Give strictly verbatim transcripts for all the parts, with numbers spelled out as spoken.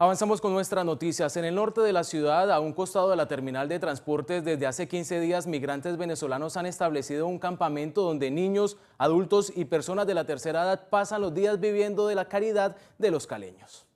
Avanzamos con nuestras noticias. En el norte de la ciudad, a un costado de la terminal de transportes, desde hace quince días, migrantes venezolanos han establecido un campamento donde niños, adultos y personas de la tercera edad pasan los días viviendo de la caridad de los caleños.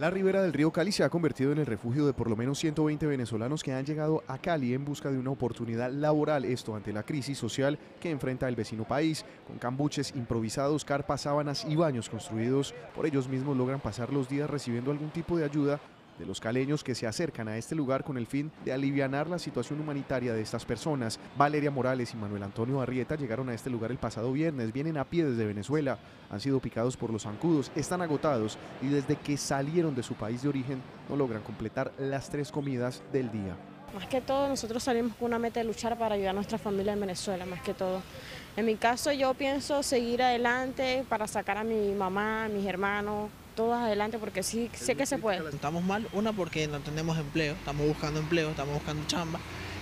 La ribera del río Cali se ha convertido en el refugio de por lo menos ciento veinte venezolanos que han llegado a Cali en busca de una oportunidad laboral, esto ante la crisis social que enfrenta el vecino país. Con cambuches improvisados, carpas, sábanas y baños construidos por ellos mismos logran pasar los días recibiendo algún tipo de ayuda de los caleños que se acercan a este lugar con el fin de alivianar la situación humanitaria de estas personas. Valeria Morales y Manuel Antonio Arrieta llegaron a este lugar el pasado viernes, vienen a pie desde Venezuela, han sido picados por los zancudos, están agotados y desde que salieron de su país de origen no logran completar las tres comidas del día. Más que todo nosotros salimos con una meta de luchar para ayudar a nuestra familia en Venezuela, más que todo. En mi caso yo pienso seguir adelante para sacar a mi mamá, a mis hermanos, todos adelante porque sí sé que se puede. Estamos mal, una porque no tenemos empleo, estamos buscando empleo, estamos buscando chamba,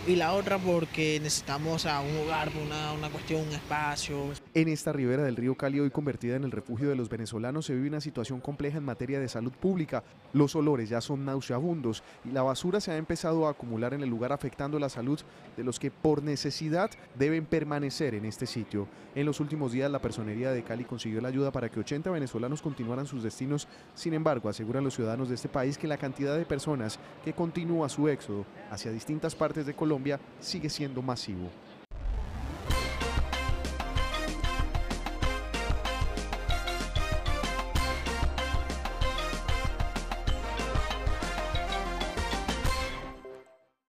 y la otra porque necesitamos a un hogar, una, una cuestión, un espacio. En esta ribera del río Cali, hoy convertida en el refugio de los venezolanos, se vive una situación compleja en materia de salud pública. Los olores ya son nauseabundos y la basura se ha empezado a acumular en el lugar, afectando la salud de los que por necesidad deben permanecer en este sitio. En los últimos días, la personería de Cali consiguió la ayuda para que ochenta venezolanos continuaran sus destinos. Sin embargo, aseguran los ciudadanos de este país que la cantidad de personas que continúa su éxodo hacia distintas partes de Colombia sigue siendo masivo.